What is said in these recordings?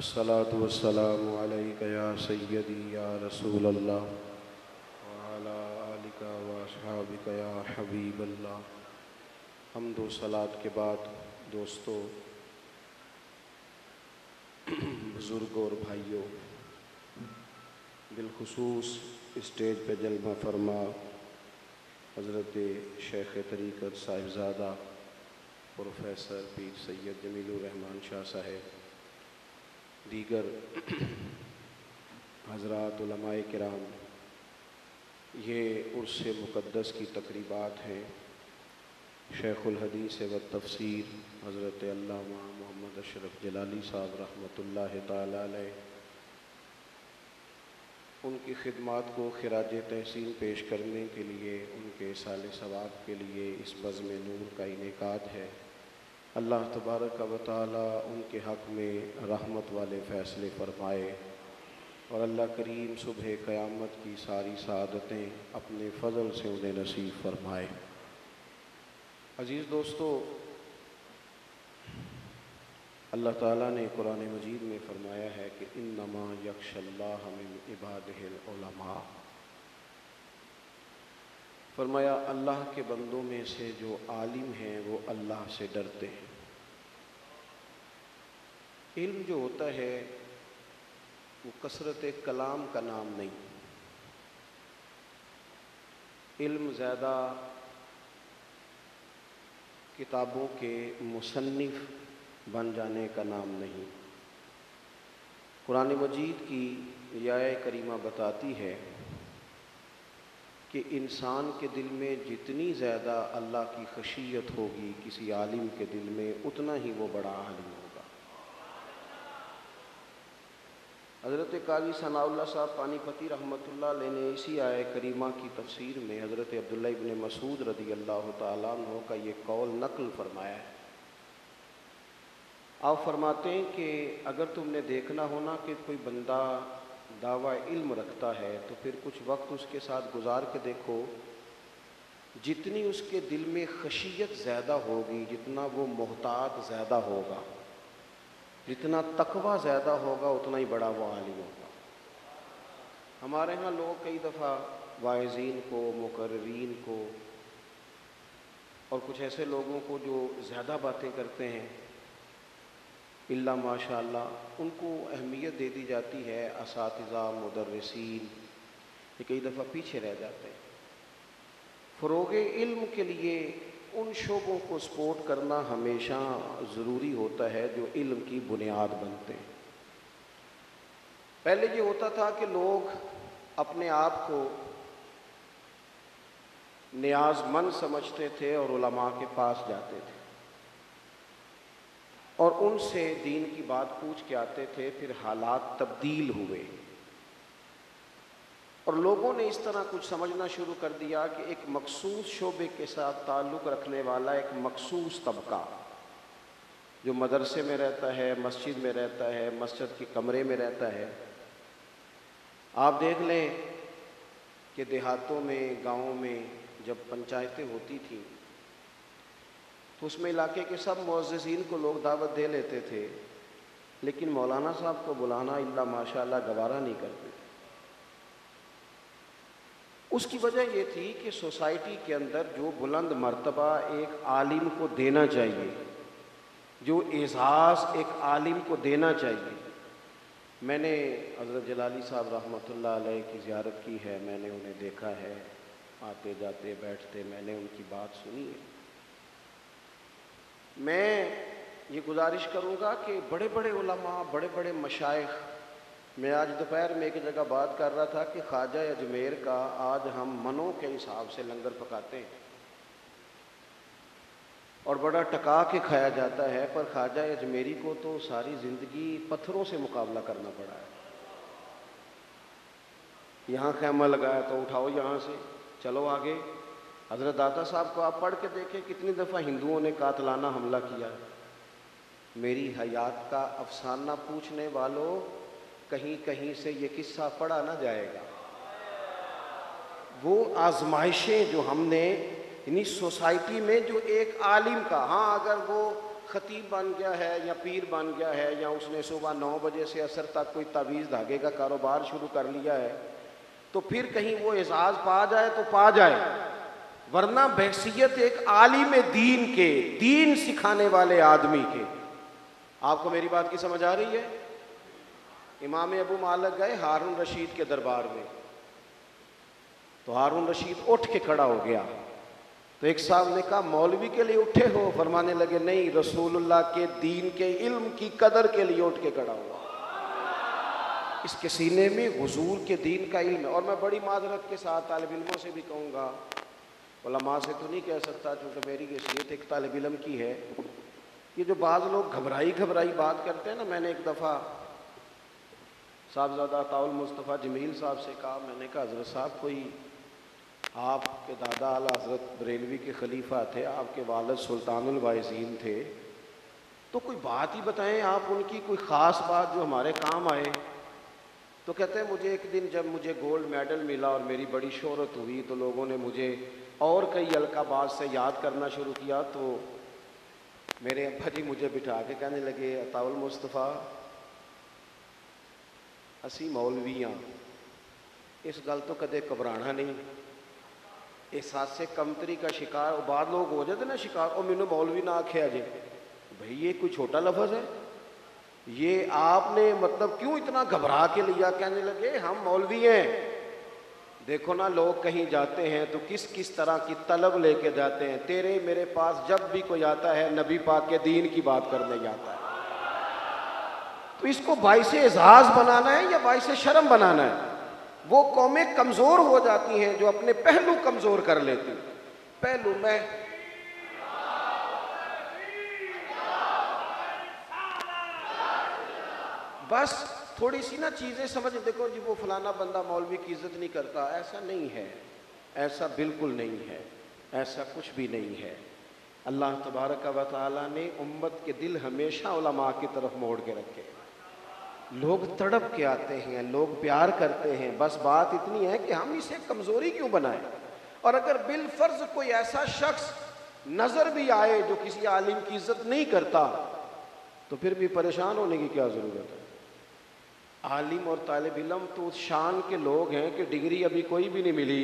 अस्सलातु वस्सलामु अलैका या सय्यदी या रसूलल्लाह व अला आलिका व असहाबिका या हबीबल्लाह। हम दो सलात के बाद दोस्तों, बुज़ुर्गों और भाइयों, बिलखुसूस स्टेज पर जलवा फरमा हज़रत शेख तरीक़त साहिबज़ादा प्रोफेसर पी सैयद जलीलुर्रहमान शाह साहेब, दीगर हज़रात उलमाए किराम, ये उर्से मुक़द्दस की तकरीबात हैं। शेखुल हदीस व तफसीर हज़रत अल्लामा मोहम्मद अशरफ जलाली साहब रहमतुल्लाहि ताला अलैह, उनकी खिदमात को खिराज तहसीन पेश करने के लिए, उनके साले सवाब के लिए इस बज़्म नूर का इनेकाद है। अल्लाह तबारक व तआला उनके हक़ में रहमत वाले फ़ैसले फरमाए और अल्लाह करीम सुबह क़यामत की सारी सआदतें अपने फ़ज़ल से उन्हें नसीब फरमाए। अज़ीज़ दोस्तों, अल्लाह ताला ने कुरान मजीद में फ़रमाया है कि इन्नमा यख्शल्लाह मिन इबादिहिल उलमा। फरमाया अल्लाह के बंदों में से जो आलिम हैं वो अल्लाह से डरते हैं। इल्म जो होता है वो कसरत कलाम का नाम नहीं, इल्म ज़्यादा किताबों के मुसन्निफ बन जाने का नाम नहीं। कुरान मजीद की आया करीमा बताती है कि इंसान के दिल में जितनी ज़्यादा अल्लाह की खशियत होगी किसी आलिम के दिल में, उतना ही वो बड़ा आलिम होगा। हज़रत काजी सनाउल्लाह साहब पानीपति रहमतुल्लाह अलैह ने इसी आय करीमा की तफसीर में हज़रत अब्दुल्लाह इब्न मसूद रदी अल्लाह तआला अन्हु का ये कौल नकल फरमाया है। आप फरमाते हैं कि अगर तुमने देखना हो ना कि कोई बंदा दावा इल्म रखता है तो फिर कुछ वक्त उसके साथ गुजार के देखो, जितनी उसके दिल में खशियत ज़्यादा होगी, जितना वो मोहतात ज़्यादा होगा, जितना तकवा ज़्यादा होगा, उतना ही बड़ा वो आलिम होगा। हमारे यहाँ लोग कई दफ़ा वाइज़ीन को, मुकर्रीन को और कुछ ऐसे लोगों को जो ज़्यादा बातें करते हैं इल्ला माशाअल्लाह, उनको अहमियत दे दी जाती है। असातिज़ा, मुदर्रिसीन, ये कई दफ़ा पीछे रह जाते हैं। फ़रोग़े इल्म के लिए उन शोबों को सपोर्ट करना हमेशा ज़रूरी होता है जो इल्म की बुनियाद बनते हैं। पहले ये होता था कि लोग अपने आप को न्याजमंद समझते थे और उलमा के पास जाते थे और उनसे दीन की बात पूछ के आते थे। फिर हालात तब्दील हुए और लोगों ने इस तरह कुछ समझना शुरू कर दिया कि एक मखसूस शोबे के साथ ताल्लुक़ रखने वाला एक मखसूस तबका जो मदरसे में रहता है, मस्जिद में रहता है, मस्जिद के कमरे में रहता है। आप देख लें कि देहातों में, गाँव में जब पंचायतें होती थीं तो उसमें इलाके के सब मुअज़्ज़िज़ीन को लोग दावत दे लेते थे, लेकिन मौलाना साहब को बुलाना इल्ला माशाअल्लाह गवारा नहीं करते थे। उसकी वजह ये थी कि सोसाइटी के अंदर जो बुलंद मर्तबा एक आलिम को देना चाहिए, जो एजाज़ एक आलिम को देना चाहिए। मैंने हज़रत जलाली साहब रहमतुल्लाह अलैह की ज़ियारत की है, मैंने उन्हें देखा है आते जाते बैठते, मैंने उनकी बात सुनी है। मैं ये गुजारिश करूँगा कि बड़े बड़े उलमा, बड़े बड़े मशाइख, मैं आज दोपहर में एक जगह बात कर रहा था कि ख्वाजा अजमेर का आज हम मनों के हिसाब से लंगर पकाते हैं और बड़ा टका के खाया जाता है, पर ख्वाजा अजमेरी को तो सारी ज़िंदगी पत्थरों से मुकाबला करना पड़ा है। यहाँ खैमा लगाया तो उठाओ यहाँ से, चलो आगे। हज़रत दाता साहब को आप पढ़ के देखें कितनी दफ़ा हिंदुओं ने कातलाना हमला किया। मेरी हयात का अफसाना पूछने वालों, कहीं कहीं से ये किस्सा पढ़ा ना जाएगा। वो आजमाइशें जो हमने यानी सोसाइटी में जो एक आलिम का, हाँ अगर वो खतीब बन गया है या पीर बन गया है या उसने सुबह 9 बजे से असर तक कोई तावीज़ धागे का कारोबार शुरू कर लिया है, तो फिर कहीं वो एजाज़ पा जाए तो पा जाए, वरना बहसीयत एक आलिम दीन के, दीन सिखाने वाले आदमी के। आपको मेरी बात की समझ आ रही है? इमाम अबू मालिक गए हारून रशीद के दरबार में, तो हारून रशीद उठ के खड़ा हो गया। तो एक साहब ने कहा मौलवी के लिए उठे हो? फरमाने लगे नहीं, रसूलुल्लाह के दीन के इल्म की कदर के लिए उठ के खड़ा हुआ। इसके सीने में हुजूर के दीन का इल्म है। और मैं बड़ी माजरत के साथ तालिब इल्मों से भी कहूँगा, उलमा से तो नहीं कह सकता क्योंकि मेरी हैसियत एक तालिब इल्म की है, ये जो बाज़ लोग घबराई बात करते हैं ना। मैंने एक दफ़ा साहबजादा ताउल मुस्तफ़ा जमील साहब से कहा, मैंने कहा हजरत साहब कोई आपके दादा आला हजरत बरेलवी के खलीफा थे, आपके वालिद सुल्तानुल वाइज़ीन थे, तो कोई बात ही बताएं आप उनकी, कोई ख़ास बात जो हमारे काम आए। तो कहते हैं मुझे एक दिन जब मुझे गोल्ड मेडल मिला और मेरी बड़ी शोहरत हुई तो लोगों ने मुझे और कई अलकाबात से याद करना शुरू किया, तो मेरे अब्बा जी मुझे बिठा के कहने लगे ताउल मुस्तफ़ा असी मौलवी हाँ, इस गल तो कदे घबराना नहीं, एहसास से कमतरी का शिकार बाद लोग हो जाते ना शिकार, और मैनू मौलवी ना आख्या जे। भाई ये कोई छोटा लफ्ज़ है? ये आपने मतलब क्यों इतना घबरा के लिया? कहने लगे हम मौलवी हैं, देखो ना लोग कहीं जाते हैं तो किस तरह की तलब लेके जाते हैं, तेरे मेरे पास जब भी कोई आता है नबी पाक के दीन की बात करने जाता है। तो इसको बाइस एजाज बनाना है या बाइस शर्म बनाना है? वो कौमें कमज़ोर हो जाती हैं जो अपने पहलू कमज़ोर कर लेती हैं। पहलू में बस थोड़ी सी ना चीज़ें समझ, देखो जी वो फलाना बंदा मौलवी की इज्जत नहीं करता, ऐसा नहीं है, ऐसा बिल्कुल नहीं है, ऐसा कुछ भी नहीं है। अल्लाह तबारक व तआला ने उम्मत के दिल हमेशा उलमा की तरफ मोड़ के रखे। लोग तड़प के आते हैं, लोग प्यार करते हैं, बस बात इतनी है कि हम इसे कमज़ोरी क्यों बनाएं। और अगर बिलफर्ज कोई ऐसा शख्स नज़र भी आए जो किसी आलिम की इज्जत नहीं करता, तो फिर भी परेशान होने की क्या ज़रूरत है। आलिम और तालिब इल्म तो उस शान के लोग हैं कि डिग्री अभी कोई भी नहीं मिली,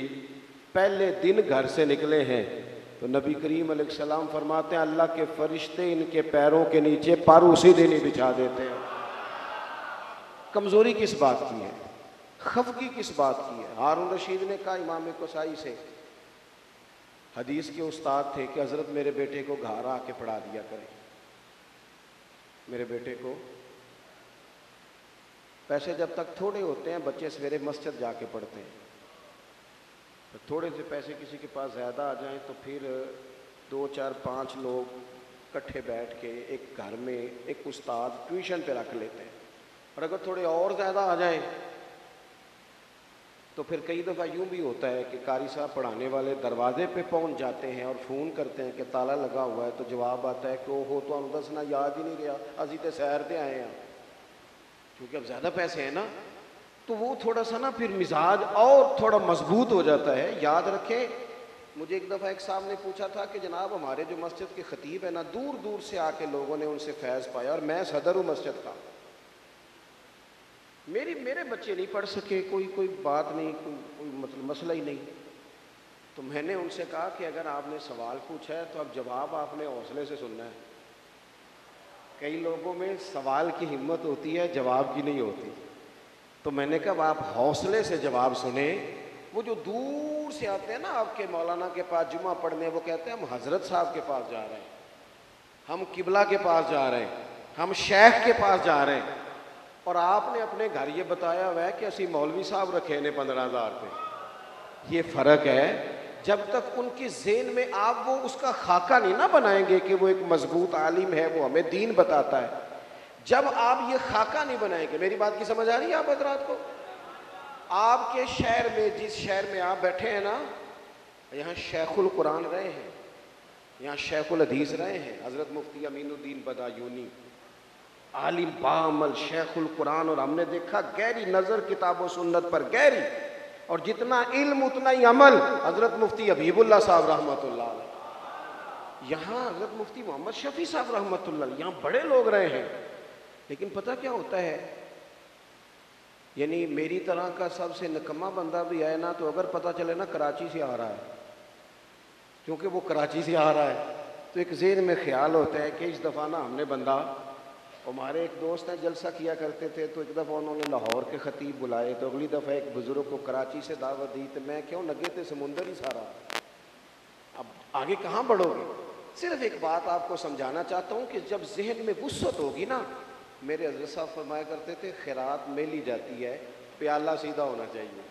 पहले दिन घर से निकले हैं। तो नबी करीम अलैहिस्सलाम फरमाते हैं अल्लाह के फरिश्ते इनके पैरों के नीचे पारू उसी दिन ही बिछा देते हैं। कमज़ोरी किस बात की है, खफगी किस बात की है? हारून रशीद ने कहा इमाम कोसाई से, हदीस के उस्ताद थे, कि हज़रत मेरे बेटे को घर आके पढ़ा दिया करें। मेरे बेटे को पैसे जब तक थोड़े होते हैं, बच्चे सवेरे मस्जिद जाके पढ़ते हैं, तो थोड़े से पैसे किसी के पास ज़्यादा आ जाएं तो फिर 2, 4, 5 लोग इकट्ठे बैठ के एक घर में एक उस्ताद ट्यूशन पर रख लेते हैं। और अगर थोड़े और ज़्यादा आ जाएं तो फिर कई दफ़ा यूँ भी होता है कि कारी साहब पढ़ाने वाले दरवाजे पे पहुंच जाते हैं और फ़ोन करते हैं कि ताला लगा हुआ है, तो जवाब आता है कि वो हो तो दसना याद ही नहीं गया, असी तो सैर पर आए हैं, क्योंकि अब ज़्यादा पैसे हैं ना। तो वो थोड़ा सा ना फिर मिजाज और थोड़ा मजबूत हो जाता है। याद रखें मुझे एक दफ़ा एक साहब ने पूछा था कि जनाब हमारे जो मस्जिद के ख़तीब है ना, दूर दूर से आके लोगों ने उनसे फैज़ पाया और मैं सदर हूँ मस्जिद का, मेरे बच्चे नहीं पढ़ सके, कोई बात नहीं, कोई मतलब मसला ही नहीं। तो मैंने उनसे कहा कि अगर आपने सवाल पूछा है तो अब जवाब आपने हौसले से सुनना है। कई लोगों में सवाल की हिम्मत होती है, जवाब की नहीं होती। तो मैंने कहा आप हौसले से जवाब सुने। वो जो दूर से आते हैं ना आपके मौलाना के पास जुमा पढ़ने, वो कहते हैं हम हज़रत साहब के पास जा रहे हैं, हम किबला के पास जा रहे हैं, हम शेख के पास जा रहे हैं, और आपने अपने घर ये बताया हुआ है कि असी मौलवी साहब रखे ने 15,000 पे। ये फ़र्क है। जब तक उनकी जेन में आप वो उसका खाका नहीं ना बनाएंगे कि वो एक मजबूत आलिम है, वो हमें दीन बताता है, जब आप ये खाका नहीं बनाएंगे, मेरी बात की समझ आ रही है आप हजरात को? आपके शहर में, जिस शहर में आप बैठे हैं ना, यहाँ शेखुल कुरान रहे हैं, यहाँ शेखुल हदीस रहे हैं, हज़रत मुफ्ती अमीनुद्दीन बदायूनी आलिम बामल शेखुल कुरान, और हमने देखा गहरी नज़र किताब व सुन्नत पर गहरी, और जितना इल्म उतना ही अमल। हज़रत मुफ्ती हबीबुल्ला साहब रहमतुल्लाह अलैह, यहाँ हजरत मुफ्ती मोहम्मद शफी साहब रहमतुल्लाह यहाँ बड़े लोग रहे हैं, लेकिन पता क्या होता है, यानी मेरी तरह का सबसे निकम्मा बंदा भी आए ना तो अगर पता चले ना कराची से आ रहा है, क्योंकि वो कराची से आ रहा है तो एक जेहन में ख्याल होता है कि इस दफ़ा ना हमने बंदा, हमारे एक दोस्त ने जलसा किया करते थे तो एक दफ़ा उन्होंने लाहौर के खतीब बुलाए, तो अगली दफ़ा एक बुज़ुर्ग को कराची से दावत दी, तो मैं क्यों लगे थे समुंदर ही सारा, अब आगे कहाँ बढ़ोगे। सिर्फ एक बात आपको समझाना चाहता हूँ कि जब जहन में वुसअत होगी ना, मेरे हजरत साहब फरमाया करते थे खैरात में ली जाती है, प्याला सीधा होना चाहिए।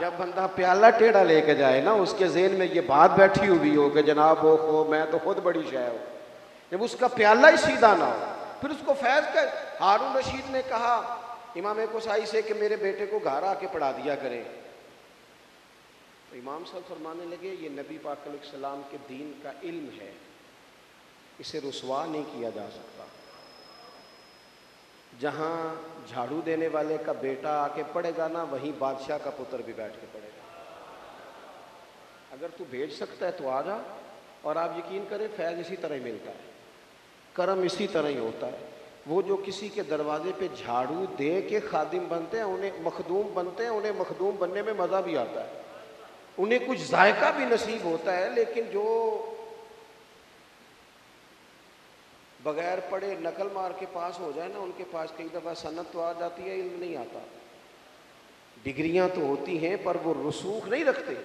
जब बंदा प्याला टेढ़ा लेके जाए ना, उसके जेहन में ये बात बैठी हुई हो कि जनाब वो खो मैं तो खुद बड़ी शाय हूँ, जब उसका प्याला ही सीधा ना हो फिर उसको फैज कर। हारून रशीद ने कहा इमाम कोसाई से कि मेरे बेटे को घर आके पढ़ा दिया करें, तो इमाम साहब फरमाने लगे ये नबी पाक अलैहिस्सलाम के दीन का इल्म है, इसे रुसवा नहीं किया जा सकता। जहाँ झाड़ू देने वाले का बेटा आके पड़ेगा ना, वहीं बादशाह का पुत्र भी बैठ के पड़ेगा। अगर तू भेज सकता है तो आ जा, और आप यकीन करें फैज़ इसी तरह ही मिलता है, करम इसी तरह ही होता है। वो जो किसी के दरवाजे पे झाड़ू दे के खादिम बनते हैं, उन्हें मखदूम बनते हैं, उन्हें मखदूम बनने में मज़ा भी आता है, उन्हें कुछ जायका भी नसीब होता है। लेकिन जो बगैर पढ़े नकल मार के पास हो जाए ना, उनके पास कई दफ़ा सनत तो आ जाती है, इल्म नहीं आता। डिग्रियां तो होती हैं पर वो रसूख नहीं रखते,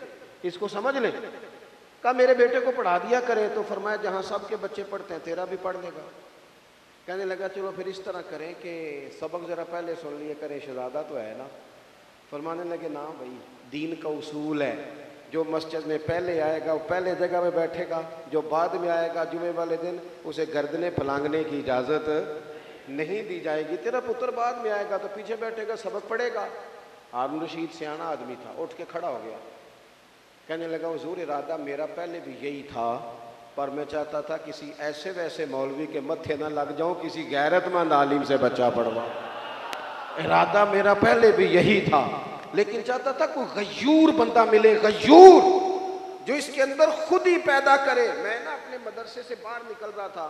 इसको समझ लें। कहा मेरे बेटे को पढ़ा दिया करें, तो फरमाया जहाँ सब के बच्चे पढ़ते हैं तेरा भी पढ़ लेगा। कहने लगा चलो फिर इस तरह करें कि सबक ज़रा पहले सुन लिया करें, शहजादा तो है ना। फरमाने लगे ना भाई, दीन का उसूल है, जो मस्जिद में पहले आएगा वो पहले जगह में बैठेगा, जो बाद में आएगा जुमे वाले दिन उसे गर्दने फलांगने की इजाज़त नहीं दी जाएगी। तेरा पुत्र बाद में आएगा तो पीछे बैठेगा, सबक पढ़ेगा। हारून रशीद सियाना आदमी था, उठ के खड़ा हो गया, कहने लगा हुजूर इरादा मेरा पहले भी यही था, पर मैं चाहता था किसी ऐसे वैसे मौलवी के मत्थे ना लग जाऊँ, किसी गैरतमंद आलिम से बच्चा पढ़वा। इरादा मेरा पहले भी यही था, लेकिन चाहता था कोई गयूर बंदा मिले, गयूर जो इसके अंदर खुद ही पैदा करे। मैं ना अपने मदरसे से बाहर निकल रहा था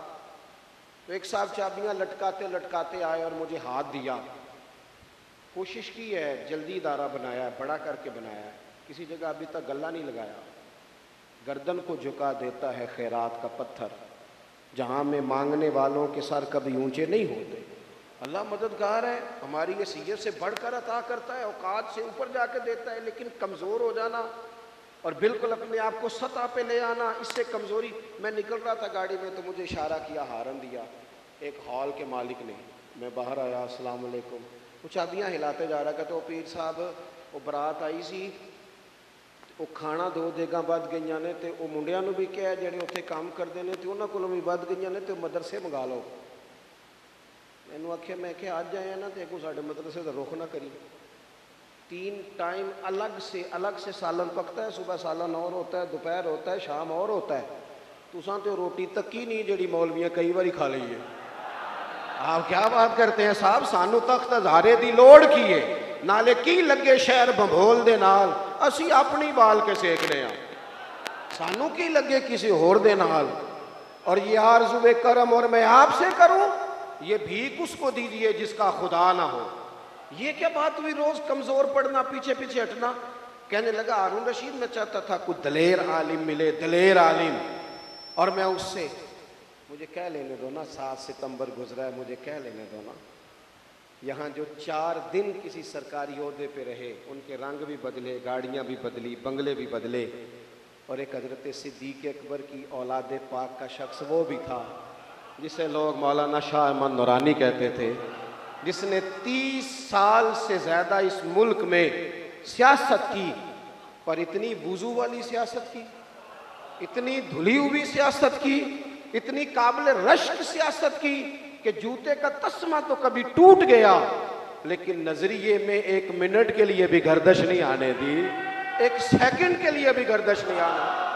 तो एक साहब चाबियां लटकाते लटकाते आए और मुझे हाथ दिया। कोशिश की है, जल्दी इदारा बनाया है, बड़ा करके बनाया है, किसी जगह अभी तक गला नहीं लगाया। गर्दन को झुका देता है खैरात का पत्थर, जहाँ में मांगने वालों के सर कभी ऊंचे नहीं होते। अल्लाह मददगार है, हमारी हैसियत से बढ़कर अता करता है, औकात से ऊपर जाके देता है। लेकिन कमज़ोर हो जाना और बिल्कुल अपने आप को सतह पे ले आना, इससे कमज़ोरी। मैं निकल रहा था गाड़ी में तो मुझे इशारा किया, हारन दिया एक हॉल के मालिक ने। मैं बाहर आया, अस्सलाम वालेकुम, वो चाबियाँ हिलाते जा रहा था। तो पीर साहब वो बरात आई सी, वो खाना दो देगा बद गई ने, तो वो मुंडिया भी क्या जोड़े उत्थे काम करते हैं तो उन्होंने को भी बद गई ने, तो मदरसे मंगा लो। मैनू आख्या मैं क्या आज आया ना तो अगू साढ़े मदरसे का रुख ना करी। 3 टाइम अलग से सालन पकता है, सुबह सालन और होता है, दोपहर होता है, शाम और होता है। तुसा तो रोटी तक ही नहीं जी मौलवियाँ कई बार खा ली है। आप क्या बात करते हैं साहब, सानू तख्त हजारे की लौड़ की है, नाले की लगे शहर बंभोल दे नाल, असी अपनी बाल के सेकने हैं, सानू की लगे किसी होर दे नाल। और ये आरज़ूए करम और मैं आपसे करूँ, ये भीख उसको दीजिए जिसका खुदा ना हो। ये क्या बात हुई, रोज कमजोर पड़ना, पीछे पीछे हटना। कहने लगा हारून रशीद मैं चाहता था कोई दलेर आलिम मिले, दलेर आलिम, और मैं उससे, मुझे कह लेने दो ना, 7 सितंबर गुजरा है, मुझे कह लेने दो ना। यहाँ जो 4 दिन किसी सरकारी ओहदे पे रहे, उनके रंग भी बदले, गाड़ियाँ भी बदली, बंगले भी बदले, और एक हजरत सिद्दीक अकबर की औलाद पाक का शख्स वो भी था जिसे लोग मौलाना शाह अहमद नूरानी कहते थे, जिसने 30 साल से ज़्यादा इस मुल्क में सियासत की, पर इतनी वुजू वाली सियासत की, इतनी धुली हुई सियासत की, इतनी काबिल रश्क सियासत की कि जूते का तस्मा तो कभी टूट गया, लेकिन नज़रिए में 1 मिनट के लिए भी गर्दश नहीं आने दी, 1 सेकंड के लिए भी गर्दश नहीं आने।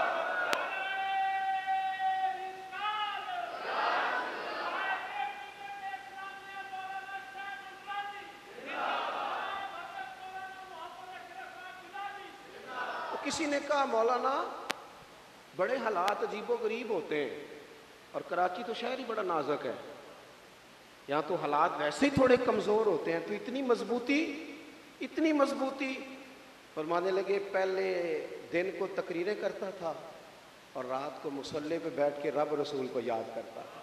किसी ने कहा मौलाना बड़े हालात अजीबो गरीब होते हैं, और कराची तो शहर ही बड़ा नाजुक है, यहाँ तो हालात वैसे ही थोड़े कमज़ोर होते हैं, तो इतनी मजबूती। फरमाने लगे पहले दिन को तकरीरें करता था और रात को मुसल्ले पे बैठ के रब रसूल को याद करता था,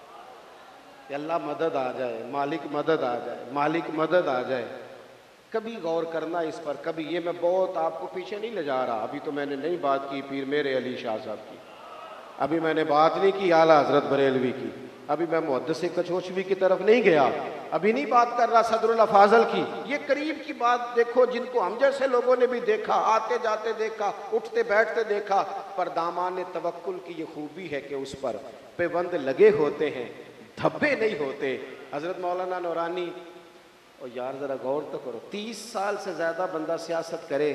अल्लाह मदद आ जाए, मालिक मदद आ जाए, मालिक मदद आ जाए। कभी गौर करना इस पर, कभी ये मैं बहुत आपको पीछे नहीं ले जा रहा, अभी तो मैंने नहीं बात की पीर मेरे अली शाह साहब की, अभी मैंने बात नहीं की आला हजरत बरेलवी की, अभी मैं मुहद्दिस कचौचवी की तरफ नहीं गया, अभी नहीं बात कर रहा सदरुल फाजल की, ये करीब की बात। देखो जिनको हम जैसे लोगों ने भी देखा, आते जाते देखा, उठते बैठते देखा, पर दामाने तवक्कुल की ये खूबी है कि उस पर पेबंद लगे होते हैं, धब्बे नहीं होते। हजरत मौलाना नूरानी, और यार ज़रा गौर तो करो, 30 साल से ज़्यादा बंदा सियासत करे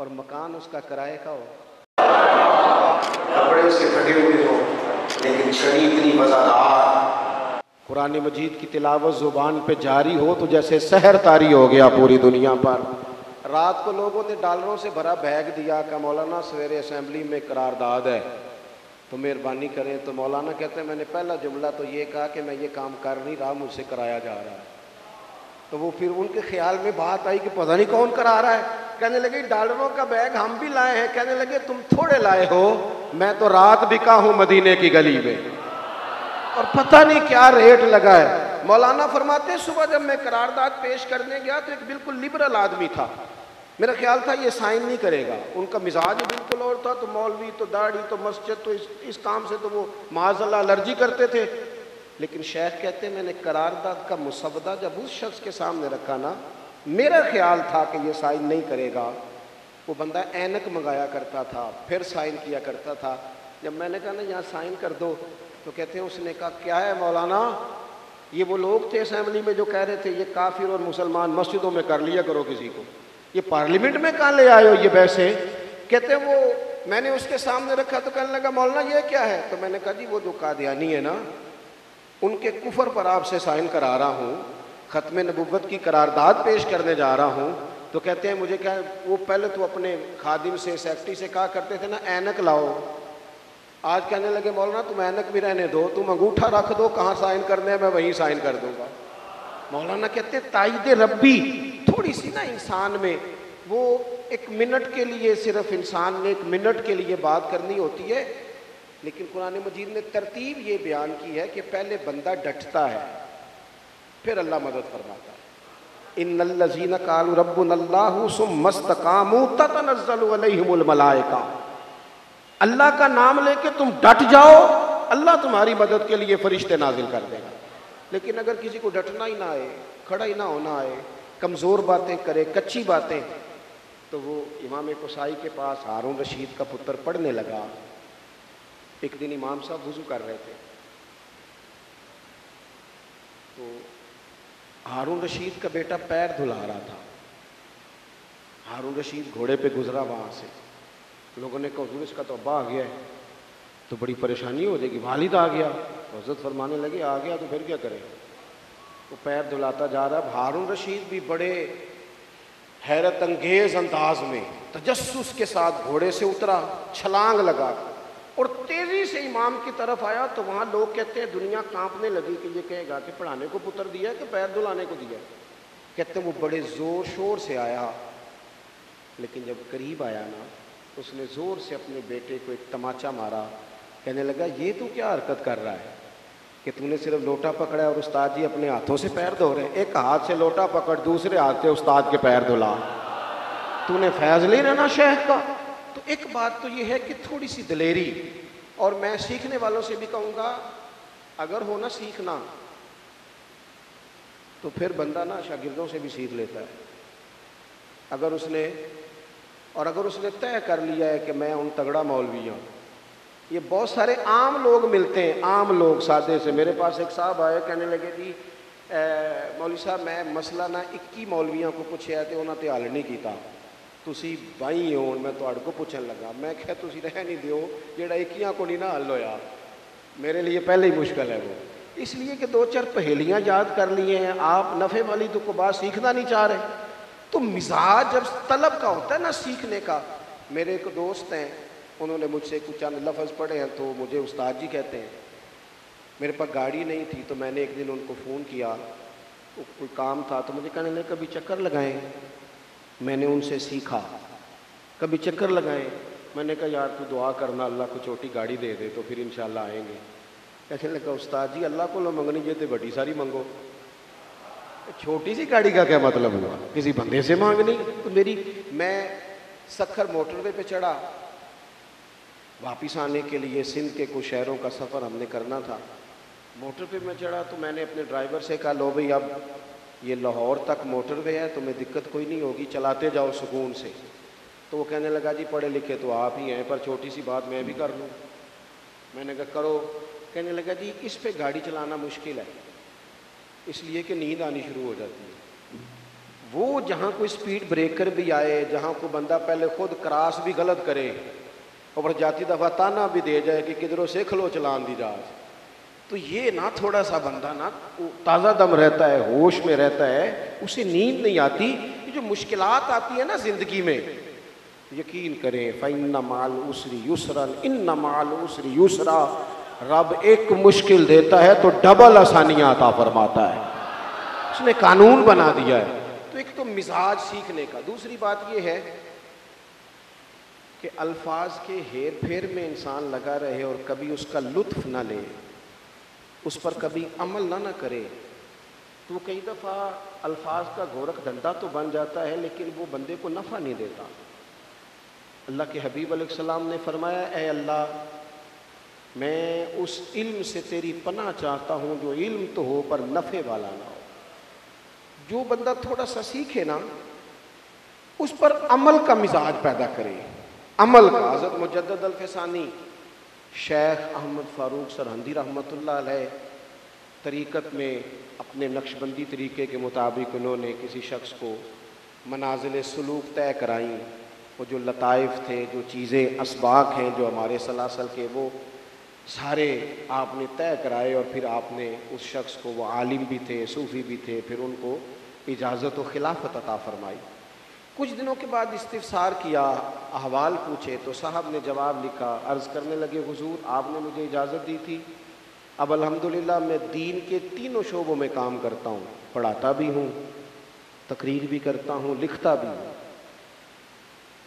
और मकान उसका किराए का हो, कपड़े उसके फटे हुए हो, लेकिन शरीर इतनी मज़ेदार, कुरान मजीद की तिलावत ज़ुबान पे जारी हो तो जैसे सहर तारी हो गया पूरी दुनिया पर। रात को लोगों ने डॉलरों से भरा बैग दिया, का मौलाना सवेरे असम्बली में करारदाद है तो मेहरबानी करें, तो मौलाना कहते हैं मैंने पहला जुमला तो ये कहा कि मैं ये काम कर नहीं रहा, मुझसे कराया जा रहा है। तो वो फिर उनके ख्याल में बात आई कि पता नहीं कौन करा रहा है, कहने लगे डॉलरों का बैग हम भी लाए हैं। कहने लगे तुम थोड़े लाए हो, मैं तो रात बिका हूँ मदीने की गली में, और पता नहीं क्या रेट लगा है। मौलाना फरमाते सुबह जब मैं करारदाद पेश करने गया तो एक बिल्कुल लिबरल आदमी था, मेरा ख्याल था ये साइन नहीं करेगा, उनका मिजाज ही बिल्कुल और था, तो मौलवी तो दाढ़ी तो मस्जिद तो इस काम से तो वो माजल्ला एलर्जी करते थे। लेकिन शेख कहते मैंने करारदाद का मुसवदा जब उस शख्स के सामने रखा ना, मेरा ख्याल था कि ये साइन नहीं करेगा। वो बंदा ऐनक मंगाया करता था, फिर साइन किया करता था। जब मैंने कहा ना यहाँ साइन कर दो, तो कहते हैं उसने कहा क्या है मौलाना, ये वो लोग थे असेंबली में जो कह रहे थे ये काफिर और मुसलमान मस्जिदों में कर लिया करो, किसी को ये पार्लियामेंट में कहाँ ले आए हो ये वैसे। कहते वो मैंने उसके सामने रखा तो कहने लगा मौलाना ये क्या है, तो मैंने कहा जी वो जो कादियानी है ना, उनके कुफर पर आपसे साइन करा रहा हूँ, ख़त्म नबुव्वत की करारदाद पेश करने जा रहा हूँ। तो कहते हैं मुझे क्या, वो पहले तो अपने खादिम से सेक्रेटरी से कहा करते थे ना ऐनक लाओ, आज कहने लगे मौलाना तुम ऐनक भी रहने दो, तुम अंगूठा रख दो, कहाँ साइन करने हैं मैं वहीं साइन कर दूंगा। मौलाना कहते ताइद रब्बी थोड़ी सी ना इंसान में, वो एक मिनट के लिए, सिर्फ इंसान ने एक मिनट के लिए बात करनी होती है, लेकिन कुरान मजीद ने तरतीब ये बयान की है कि पहले बंदा डटता है फिर अल्लाह मदद फरमाता है। इन्नल्लज़ीना क़ालू रब्बुनल्लाहु सुम्मा इस्तक़ामू ततनज़्ज़लु अलैहिमुल मलाइका, अल्लाह का नाम लेके तुम डट जाओ, अल्लाह तुम्हारी मदद के लिए फरिश्ते नाजिल कर देगा। लेकिन अगर किसी को डटना ही ना आए, खड़ा ही ना होना आए, कमज़ोर बातें करे, कच्ची बातें, तो वो इमाम कोसाई के पास हारून रशीद का पुत्र पढ़ने लगा। एक दिन इमाम साहब वुज़ू कर रहे थे तो हारून रशीद का बेटा पैर धुला रहा था। हारून रशीद घोड़े पे गुजरा, वहाँ से लोगों ने कहा हुजूर इसका तो अब्बा आ गया है, तो बड़ी परेशानी हो जाएगी, वालिद आ गया। तो हजरत फरमाने लगे आ गया तो फिर क्या करें, वो पैर धुलाता जा रहा। अब हारून रशीद भी बड़े हैरत अंगेज अंदाज में तजस्सुस के साथ घोड़े से उतरा, छलांग लगा और तेज़ी से इमाम की तरफ आया। तो वहाँ लोग कहते हैं दुनिया कांपने लगी कि ये कहेगा कि पढ़ाने को पुत्र दिया कि पैर धुलाने को दिया। कहते वो बड़े ज़ोर शोर से आया, लेकिन जब करीब आया ना, उसने ज़ोर से अपने बेटे को एक तमाचा मारा। कहने लगा ये तू क्या हरकत कर रहा है कि तूने सिर्फ लोटा पकड़ा और उस्ताद जी अपने हाथों से पैर धो रहे हैं। एक हाथ से लोटा पकड़, दूसरे हाथ से उस्ताद के पैर धुला, तूने फैज़ ले रहना शेख का। तो एक बात तो ये है कि थोड़ी सी दिलेरी, और मैं सीखने वालों से भी कहूँगा अगर हो ना सीखना तो फिर बंदा ना शागिर्दों से भी सीख लेता है। अगर उसने तय कर लिया है कि मैं उन तगड़ा मौलवी हूँ। ये बहुत सारे आम लोग मिलते हैं, आम लोग सादे से। मेरे पास एक साहब आए, कहने लगे जी मौलवी साहब मैं मसला ना 21 मौलवियों को पूछया तो उन्होंने तो हल नहीं किया, तुसी बाई हो मैं तो को पूछन लगा। मैं क्या तुसी रह नहीं दियो जेड़ा 21 को नहीं ना हल होया, मेरे लिए पहले ही मुश्किल है। वो इसलिए कि 2-4 पहेलियाँ याद कर लिए हैं, आप नफ़े वाली तो बात सीखना नहीं चाह रहे। तो मिजाज जब तलब का होता है ना सीखने का। मेरे एक दोस्त हैं, उन्होंने मुझसे कुछ चंद लफ्ज़ पढ़े हैं तो मुझे उस्ताद जी कहते हैं। मेरे पास गाड़ी नहीं थी तो मैंने एक दिन उनको फ़ोन किया, कोई काम था तो मुझे कहने लगे कभी चक्कर लगाएं। मैंने उनसे सीखा कभी चक्कर लगाएं। मैंने कहा यार तू दुआ करना अल्लाह को छोटी गाड़ी दे दे तो फिर इंशाल्लाह आएंगे। कहने लगा उस्ताद जी अल्लाह को लो मंगनी चाहिए तो बड़ी सारी मंगो, छोटी सी गाड़ी का क्या मतलब हुआ, किसी बंदे से मांगनी। तो मैं सखर मोटरवे पे चढ़ा। वापस आने के लिए सिंध के कुछ शहरों का सफ़र हमने करना था। मोटर पे मैं चढ़ा तो मैंने अपने ड्राइवर से कहा लो भाई अब ये लाहौर तक मोटरवे है तुम्हें दिक्कत कोई नहीं होगी, चलाते जाओ सुकून से। तो वो कहने लगा जी पढ़े लिखे तो आप ही हैं पर छोटी सी बात मैं भी कर लूँ। मैंने कहा करो। कहने लगा जी इस पे गाड़ी चलाना मुश्किल है इसलिए कि नींद आनी शुरू हो जाती है। वो जहाँ कोई स्पीड ब्रेकर भी आए, जहाँ कोई बंदा पहले खुद क्रॉस भी गलत करे और जाती दफ़ा ताना भी दे जाए कि किधरों से खलो चलान दी जाए, तो ये ना थोड़ा सा बंदा ना ताज़ा दम रहता है, होश में रहता है, उसे नींद नहीं आती। ये जो मुश्किलात आती है ना ज़िंदगी में, यकीन करें फ़इन्ना माल उसरी युसरन इन्ना माल उसरी युसरा, रब एक मुश्किल देता है तो डबल आसानियाँ अता फरमाता है, उसने कानून बना दिया है। तो एक तो मिजाज सीखने का, दूसरी बात यह है कि अल्फाज के हेर फेर में इंसान लगा रहे और कभी उसका लुत्फ़ ना ले, उस पर कभी अमल ना करे। तो कई दफ़ा अल्फाज का गोरख धंधा तो बन जाता है लेकिन वो बंदे को नफ़ा नहीं देता। अल्लाह के हबीब अलैहिस्सलाम ने फरमाया ए अल्लाह मैं उस इल्म से तेरी पनाह चाहता हूँ जो इल्म तो हो पर नफ़े वाला ना हो। जो बंदा थोड़ा सा सीखे ना उस पर अमल का मिजाज पैदा करे, अमल का। हज़रत मुजद्दद अल-फसानी शेख अहमद फ़ारूक सरहंदी रहमतुल्लाह अलैह तरीक़त में अपने नक्शबंदी तरीक़े के मुताबिक उन्होंने किसी शख्स को मनाजिल सलूक तय कराई। वो जो लताइफ़ थे, जो चीज़ें असबाक हैं जो हमारे सलासल के, वो सारे आपने तय कराए और फिर आपने उस शख्स को, वो आलिम भी थे सूफ़ी भी थे, फिर उनको इजाज़त व खिलाफत अता फरमाई। कुछ दिनों के बाद इस्तिफ़सार किया, अहवाल पूछे तो साहब ने जवाब लिखा। अर्ज़ करने लगे हुजूर आपने मुझे इजाज़त दी थी, अब अल्हम्दुलिल्लाह मैं दीन के तीनों शोबों में काम करता हूँ, पढ़ाता भी हूँ, तकरीर भी करता हूँ, लिखता भी हूँ।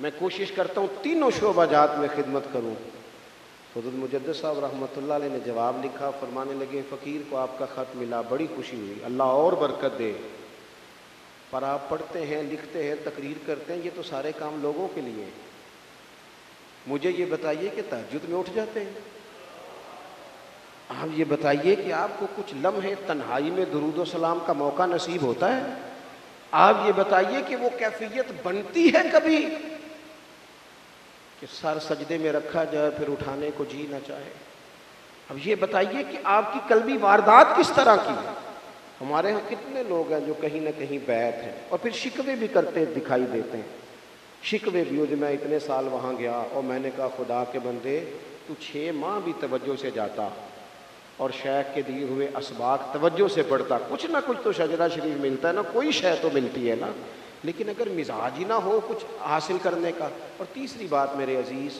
मैं कोशिश करता हूँ तीनों शोबाजात में खिदमत करूँ। हज़रत मुजद्दद साहब रहमतुल्लाह अलैह ने जवाब लिखा, फरमाने लगे फ़कीर को आपका ख़त मिला, बड़ी खुशी हुई, अल्लाह और बरकत दे, पर आप पढ़ते हैं लिखते हैं तकरीर करते हैं, ये तो सारे काम लोगों के लिए, मुझे ये बताइए कि तहज्जुद में उठ जाते हैं, आप ये बताइए कि आपको कुछ लम्हे तन्हाई में दुरूद व सलाम का मौका नसीब होता है, आप ये बताइए कि वो कैफियत बनती है कभी कि सर सजदे में रखा जाए फिर उठाने को जी ना चाहे, अब ये बताइए कि आपकी कल्बी वारदात किस तरह की है। हमारे यहाँ कितने लोग हैं जो कहीं ना कहीं बैत हैं और फिर शिकवे भी करते दिखाई देते हैं, शिकवे भी हो जो मैं इतने साल वहाँ गया और मैंने कहा खुदा के बंदे तू 6 माह भी तवज्जो से जाता और शेख के दिए हुए असबाक तवज्जो से पढ़ता, कुछ ना कुछ तो शजरा शरीफ मिलता है ना, कोई शय तो मिलती है ना, लेकिन अगर मिजाज ही ना हो कुछ हासिल करने का। और तीसरी बात मेरे अजीज़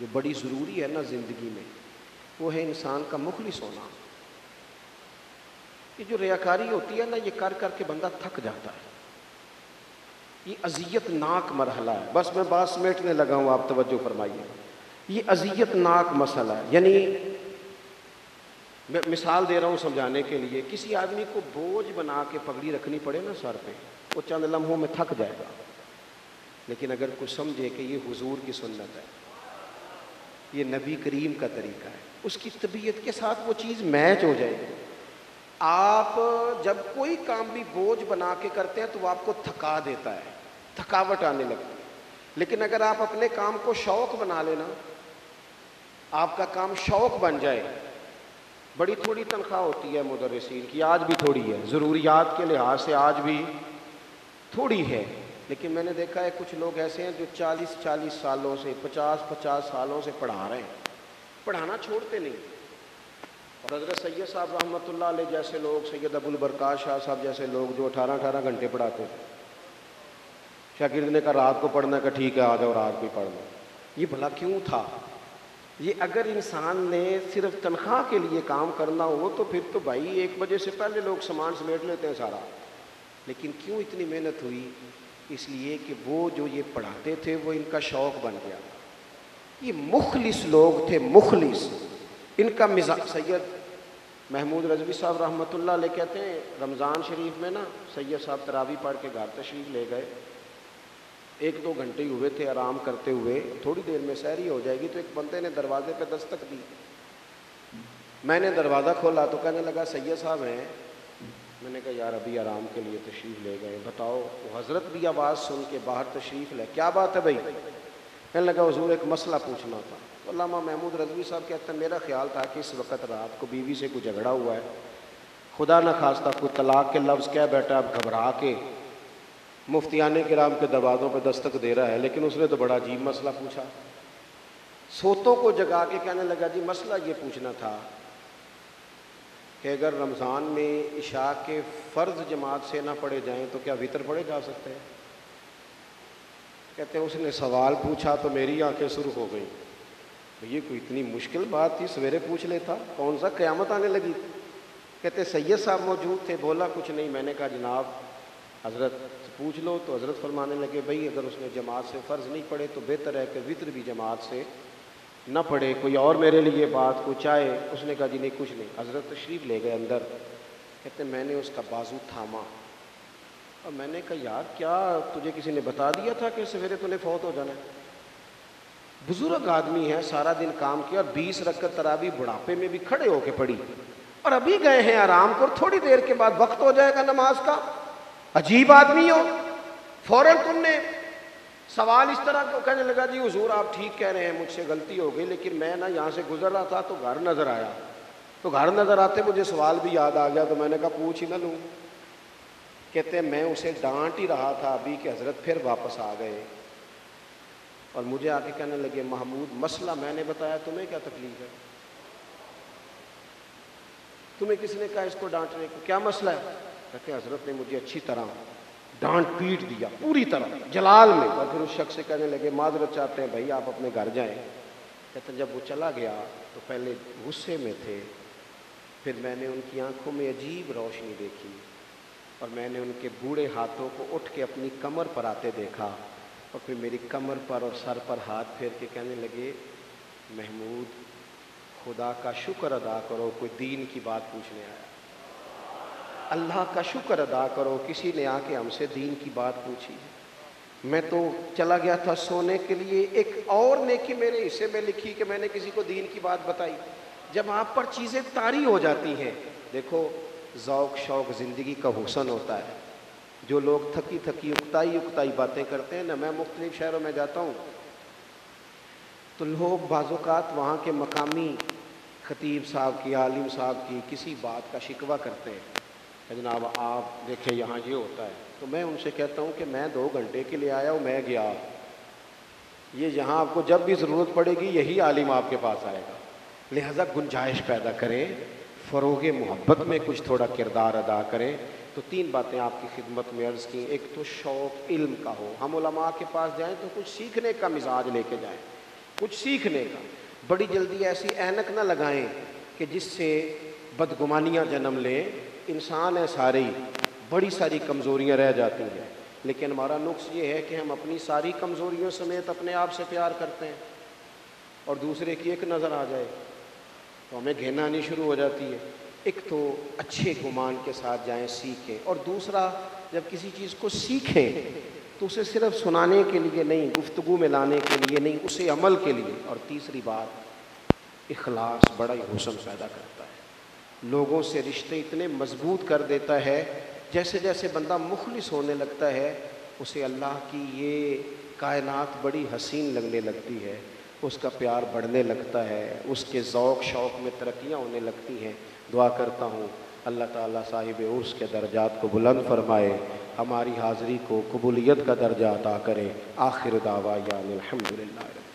जो बड़ी ज़रूरी है ना ज़िंदगी में, वो है इंसान का मुखलिस होना। ये जो रियाकारी होती है ना, ये कर कर के बंदा थक जाता है, ये अज़ियतनाक मरहला है। बस मैं बात समेटने लगा हूँ, आप तवज्जो फरमाइए। ये अज़ियतनाक मसला है, यानी मैं मिसाल दे रहा हूँ समझाने के लिए, किसी आदमी को बोझ बना के पगड़ी रखनी पड़े ना सर पे, वो चंद लम्हों में थक जाएगा, लेकिन अगर कुछ समझे कि ये हुजूर की सुन्नत है, ये नबी करीम का तरीका है, उसकी तबीयत के साथ वो चीज़ मैच हो जाएगी। आप जब कोई काम भी बोझ बना के करते हैं तो वो आपको थका देता है, थकावट आने लगती है, लेकिन अगर आप अपने काम को शौक़ बना लेना, आपका काम शौक़ बन जाए। बड़ी थोड़ी तनख्वाह होती है मुदर्रिसीन की, आज भी थोड़ी है, ज़रूरियात के लिहाज से आज भी थोड़ी है, लेकिन मैंने देखा है कुछ लोग ऐसे हैं जो 40-40 सालों से 50-50 सालों से पढ़ा रहे हैं, पढ़ाना छोड़ते नहीं। और हज़रत सैयद साहब रहमतुल्लाह अलैह जैसे लोग, सैयद अब्दुल बरका शाह साहब जैसे लोग जो 18-18 घंटे पढ़ाते थे। शागिर्द ने कहा रात को पढ़ना, का ठीक है आ जाओ रात को ही पढ़ना। ये भला क्यों था? ये अगर इंसान ने सिर्फ तनख्वाह के लिए काम करना हो तो फिर तो भाई 1 बजे से पहले लोग सामान समेट लेते हैं सारा, लेकिन क्यों इतनी मेहनत हुई? इसलिए कि वो जो ये पढ़ाते थे वो इनका शौक़ बन गया। ये मुखलिस लोग थे, मुखलिस। इनका मिजाज सैयद महमूद रजवी साहब रहमतुल्लाह अलैह कहते हैं रमज़ान शरीफ में ना सैयद साहब तरावी पढ़ के घर तशरीफ ले गए, 1-2 घंटे हुए थे आराम करते हुए, थोड़ी देर में सहरी हो जाएगी, तो एक बंदे ने दरवाजे पे दस्तक दी। मैंने दरवाज़ा खोला तो कहने लगा सैयद साहब हैं। मैंने कहा यार अभी आराम के लिए तशरीफ़ ले गए, बताओ। वो हज़रत भी आवाज़ सुन के बाहर तशरीफ़ ले, क्या बात है भाई? कहने लगा हुजूर एक मसला पूछना था। तो अल्लामा महमूद रजवी साहब कहते हैं मेरा ख्याल था कि इस वक्त रात को बीवी से कोई झगड़ा हुआ है, खुदा न खास्ता कोई तलाक के लफ्ज़ कह बैठा, अब घबरा के मुफ्तियाने किराम के दरवाज़ों पर दस्तक दे रहा है, लेकिन उसने तो बड़ा अजीब मसला पूछा। सोतों को जगा के कहने लगा जी मसला ये पूछना था कि अगर रमज़ान में इशा के फ़र्ज़ जमात से ना पढ़े जाएं तो क्या वितर पढ़े जा सकते हैं? कहते हैं उसने सवाल पूछा तो मेरी आंखें सुर्ख हो गई। तो ये कोई इतनी मुश्किल बात थी, सवेरे पूछ लेता, कौन सा क़यामत आने लगी? कहते सैयद साहब मौजूद थे, बोला कुछ नहीं। मैंने कहा जनाब हज़रत पूछ लो, तो हज़रत फरमाने लगे भाई अगर उसने जमात से फ़र्ज़ नहीं पढ़े तो बेहतर है कि वितर भी जमात से न पढ़े, कोई और मेरे लिए बात को चाहे। उसने कहा जी नहीं कुछ नहीं। हज़रत तशरीफ़ ले गए अंदर, कहते मैंने उसका बाजू थामा और मैंने कहा यार क्या तुझे किसी ने बता दिया था कि सवेरे तूने फौत हो जाना है? बुज़ुर्ग आदमी है, सारा दिन काम किया और 20 रकअत तरावी बुढ़ापे में भी खड़े होकर पड़ी और अभी गए हैं आराम को, थोड़ी देर के बाद वक्त हो जाएगा नमाज का। अजीब आदमी हो, फौरन तुमने सवाल इस तरह को। कहने लगा जी हुजूर आप ठीक कह रहे हैं, मुझसे गलती हो गई, लेकिन मैं ना यहाँ से गुजर रहा था तो घर नज़र आया, तो घर नज़र आते मुझे सवाल भी याद आ गया, तो मैंने कहा पूछ ही ना लूँ। कहते हैं मैं उसे डांट ही रहा था अभी कि हज़रत फिर वापस आ गए और मुझे आके कहने लगे महमूद मसला मैंने बताया, तुम्हें क्या तकलीफ है? तुम्हें किसने कहा इसको डांटने को, क्या मसला है? कहते हज़रत ने मुझे अच्छी तरह डांट पीट दिया, पूरी तरह जलाल में। और फिर उस शख्स से कहने लगे माजरत चाहते हैं भाई आप अपने घर जाएं। कहते जब वो चला गया तो पहले गुस्से में थे, फिर मैंने उनकी आंखों में अजीब रोशनी देखी और मैंने उनके बूढ़े हाथों को उठ के अपनी कमर पर आते देखा और फिर मेरी कमर पर और सर पर हाथ फेर के कहने लगे महमूद खुदा का शुक्र अदा करो कोई दीन की बात पूछने आया, अल्लाह का शुक्र अदा करो किसी ने आके हमसे दीन की बात पूछी। मैं तो चला गया था सोने के लिए, एक और नेकी मेरे हिस्से में लिखी कि मैंने किसी को दीन की बात बताई। जब आप पर चीज़ें तारी हो जाती हैं, देखो ज़ौक़ शौक़ ज़िंदगी का हुस्न होता है। जो लोग थकी थकी उकताई उकताई बातें करते हैं ना, मैं मुख्तलिफ़ शहरों में जाता हूँ तो लोग बाज़ात वहाँ के मकामी खतीब साहब की, आलिम साहब की किसी बात का शिकवा करते हैं, जनाब आप देखें यहाँ ये होता है। तो मैं उनसे कहता हूँ कि मैं 2 घंटे के लिए आया हूँ, मैं गया, ये यहाँ आपको जब भी ज़रूरत पड़ेगी यही आलिम आपके पास आएगा, लिहाजा गुंजाइश पैदा करें, फ़रोग़ मोहब्बत में कुछ थोड़ा किरदार अदा करें। तो 3 बातें आपकी खिदमत में अर्ज़ की। एक तो शौक़ इल्म का हो, हम उलमा के पास जाएँ तो कुछ सीखने का मिजाज लेके जाएँ, कुछ सीखने का। बड़ी जल्दी ऐसी ऐनक ना लगाएँ कि जिससे बदगुमानियाँ जन्म लें। इंसान है सारी, बड़ी सारी कमज़ोरियाँ रह जाती हैं, लेकिन हमारा नुक्स ये है कि हम अपनी सारी कमज़ोरियों समेत अपने आप से प्यार करते हैं और दूसरे की एक नज़र आ जाए तो हमें घिन आनी शुरू हो जाती है। एक तो अच्छे गुमान के साथ जाएं, सीखें। और दूसरा जब किसी चीज़ को सीखें तो उसे सिर्फ सुनाने के लिए नहीं, गुफ्तगू में लाने के लिए नहीं, उसे अमल के लिए। और तीसरी बात इखलास बड़ा ही हुस्न पैदा करता है, लोगों से रिश्ते इतने मजबूत कर देता है। जैसे जैसे बंदा मुखलिस होने लगता है उसे अल्लाह की ये कायनात बड़ी हसीन लगने लगती है, उसका प्यार बढ़ने लगता है, उसके ज़ौक़ शौक़ में तरक्कियाँ होने लगती हैं। दुआ करता हूँ अल्लाह ताला साहिब उर्स के दर्जात को बुलंद फरमाए, हमारी हाज़िरी को कबूलियत का दर्जा अता करे। आखिर दावा या अल्हम्दुलिल्लाह।